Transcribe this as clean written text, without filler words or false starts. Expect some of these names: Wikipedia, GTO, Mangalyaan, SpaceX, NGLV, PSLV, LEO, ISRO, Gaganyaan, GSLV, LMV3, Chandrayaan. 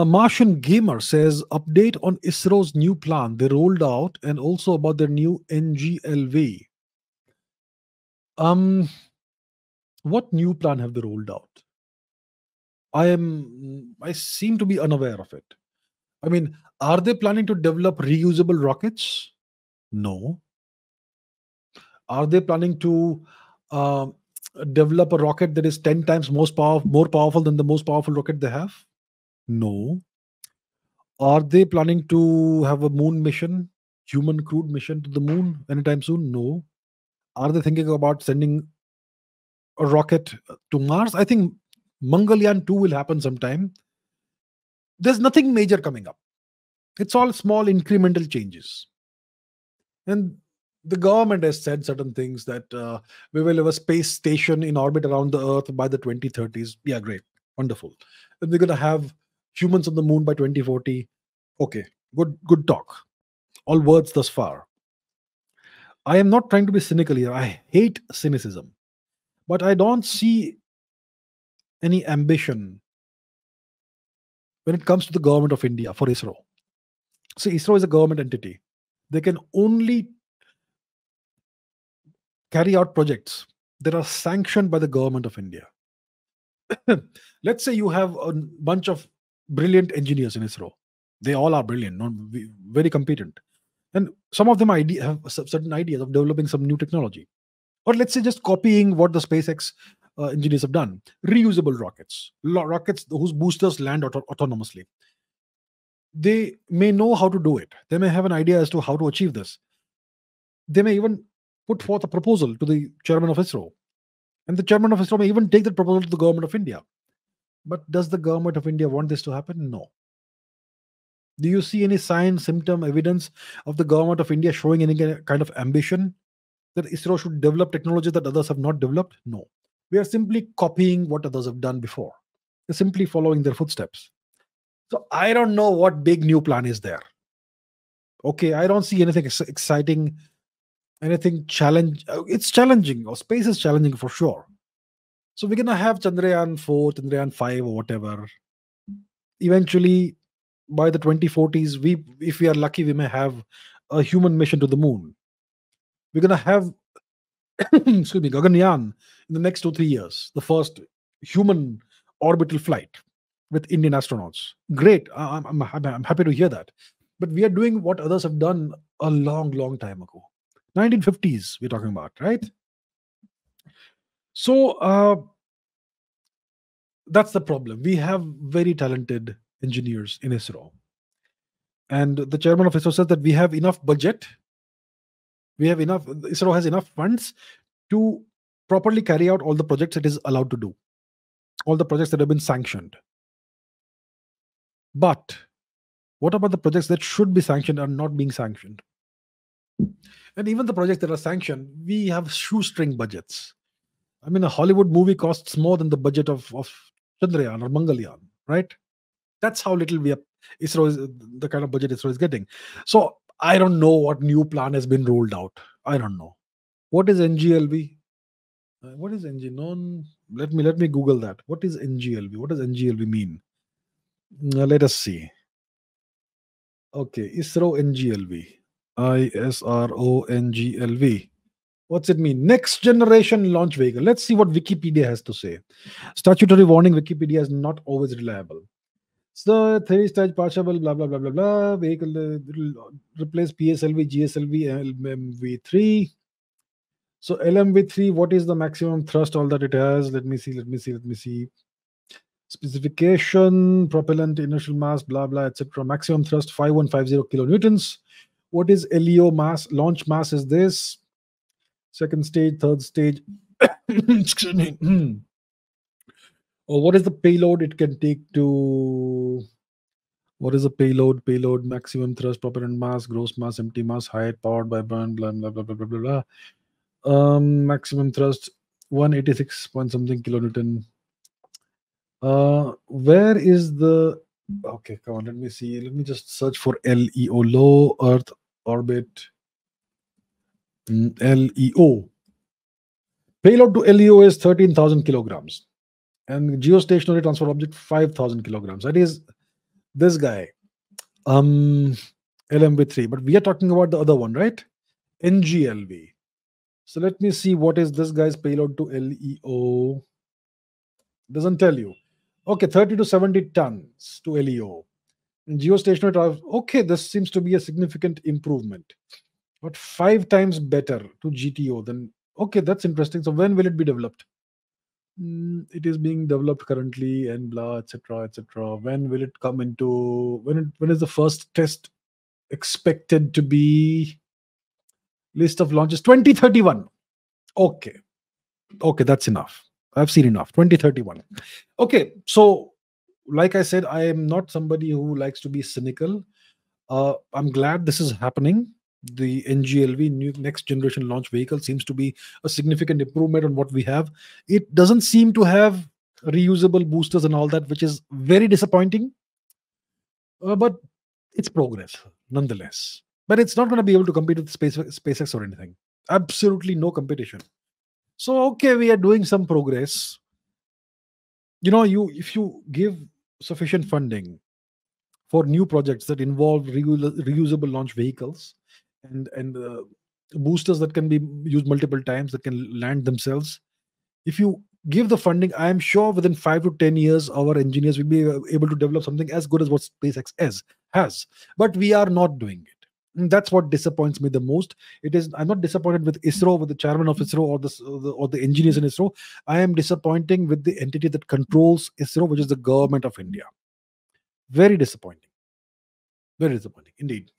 Martian Gamer says, update on ISRO's new plan they rolled out and also about their new NGLV. What new plan have they rolled out? I seem to be unaware of it. I mean, are they planning to develop reusable rockets? No. Are they planning to develop a rocket that is 10 times more powerful than the most powerful rocket they have? No. Are they planning to have a moon mission, human crewed mission to the moon anytime soon? No. Are they thinking about sending a rocket to Mars? I think Mangalyaan 2 will happen sometime. There's nothing major coming up. It's all small incremental changes. And the government has said certain things that we will have a space station in orbit around the Earth by the 2030s. Yeah, great. Wonderful. And we're going to have humans on the moon by 2040. Okay, good talk. All words thus far. I am not trying to be cynical here. I hate cynicism. But I don't see any ambition when it comes to the government of India for ISRO. See, ISRO is a government entity. They can only carry out projects that are sanctioned by the government of India. Let's say you have a bunch of brilliant engineers in ISRO. They all are brilliant, very competent. And some of them have certain ideas of developing some new technology. Or let's say just copying what the SpaceX engineers have done. Reusable rockets. Rockets whose boosters land autonomously. They may know how to do it. They may have an idea as to how to achieve this. They may even put forth a proposal to the chairman of ISRO. And the chairman of ISRO may even take that proposal to the government of India. But does the government of India want this to happen? No. Do you see any sign, symptom, evidence of the government of India showing any kind of ambition that ISRO should develop technologies that others have not developed? No. We are simply copying what others have done before. We're simply following their footsteps. So I don't know what big new plan is there. Okay, I don't see anything exciting, anything challenge. It's challenging, or space is challenging for sure. So we're going to have Chandrayaan 4, Chandrayaan 5 or whatever. Eventually, by the 2040s, if we are lucky, we may have a human mission to the moon. We're going to have Gaganyaan in the next 2-3 years, the first human orbital flight with Indian astronauts. Great. I'm happy to hear that. But we are doing what others have done a long time ago. 1950s we're talking about, right? So that's the problem. We have very talented engineers in ISRO. And the chairman of ISRO says that we have enough budget. We have enough, ISRO has enough funds to properly carry out all the projects it is allowed to do. All the projects that have been sanctioned. But what about the projects that should be sanctioned are not being sanctioned? And even the projects that are sanctioned, we have shoestring budgets. I mean, a Hollywood movie costs more than the budget of Chandrayaan or Mangalyaan, right? That's how little we are, ISRO is, the kind of budget ISRO is getting. So I don't know what new plan has been rolled out. I don't know. What is NGLV? What is NG? Non. Let me Google that. What is NGLV? What does NGLV mean? Let us see. Okay, ISRO NGLV. ISRO NGLV. What's it mean? Next generation launch vehicle. Let's see what Wikipedia has to say. Statutory warning, Wikipedia is not always reliable. So, 3-stage partial, blah, blah, blah, blah, blah. Vehicle replace PSLV, GSLV, LMV3. So, LMV3, what is the maximum thrust, all that it has? Let me see. Specification, propellant, inertial mass, blah, blah, etc. Maximum thrust, 5150 kilonewtons. What is LEO mass? Launch mass is this. Second stage, third stage. Excuse me. What is the payload it can take to? What is the payload? Payload, maximum thrust, propellant mass, gross mass, empty mass, height, powered by burn, blah, blah, blah, blah, blah, blah, blah. Maximum thrust, 186 point something kilonewton. Where is the? Okay, come on, let me see. Let me just search for LEO, low Earth orbit. LEO. Payload to LEO is 13,000 kilograms. And geostationary transfer object 5,000 kilograms. That is this guy, LMV3, but we are talking about the other one, right? NGLV. So let me see what is this guy's payload to LEO. Doesn't tell you. Okay, 30 to 70 tons to LEO. And geostationary travel, okay, this seems to be a significant improvement. But 5 times better to GTO than, okay, that's interesting. So when will it be developed? It is being developed currently and blah, etc., etc. When will it come into, when is the first test expected to be? List of launches, 2031. Okay. Okay, that's enough. I've seen enough. 2031. Okay, so like I said, I am not somebody who likes to be cynical. I'm glad this is happening. The NGLV, new next generation launch vehicle, seems to be a significant improvement on what we have. It doesn't seem to have reusable boosters and all that, which is very disappointing. But it's progress, nonetheless. But it's not going to be able to compete with SpaceX or anything. Absolutely no competition. So, okay, we are doing some progress. You know, if you give sufficient funding for new projects that involve reusable launch vehicles and boosters that can be used multiple times, that can land themselves, if you give the funding, I am sure within 5 to 10 years, our engineers will be able to develop something as good as what SpaceX has. But we are not doing it. And that's what disappoints me the most. It is, I'm not disappointed with ISRO, with the chairman of ISRO, or the engineers in ISRO. I am disappointed with the entity that controls ISRO, which is the government of India. Very disappointing. Very disappointing, indeed.